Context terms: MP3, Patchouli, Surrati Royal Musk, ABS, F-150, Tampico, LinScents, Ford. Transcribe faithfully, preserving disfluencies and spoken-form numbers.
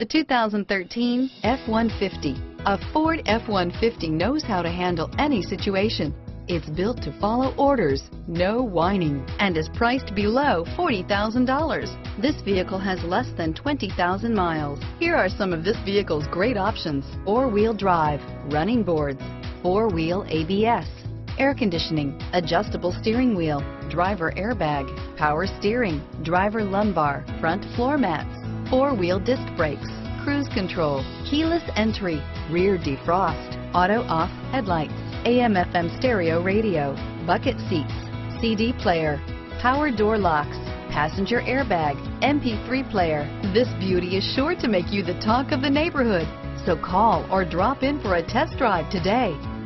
The two thousand thirteen F one fifty. A Ford F one fifty knows how to handle any situation. It's built to follow orders, no whining, and is priced below forty thousand dollars. This vehicle has less than twenty thousand miles. Here are some of this vehicle's great options: four-wheel drive, running boards, four-wheel A B S, air conditioning, adjustable steering wheel, driver airbag, power steering, driver lumbar, front floor mats, four-wheel disc brakes, cruise control, keyless entry, rear defrost, auto-off headlights, A M F M stereo radio, bucket seats, C D player, power door locks, passenger airbag, M P three player. This beauty is sure to make you the talk of the neighborhood. So call or drop in for a test drive today.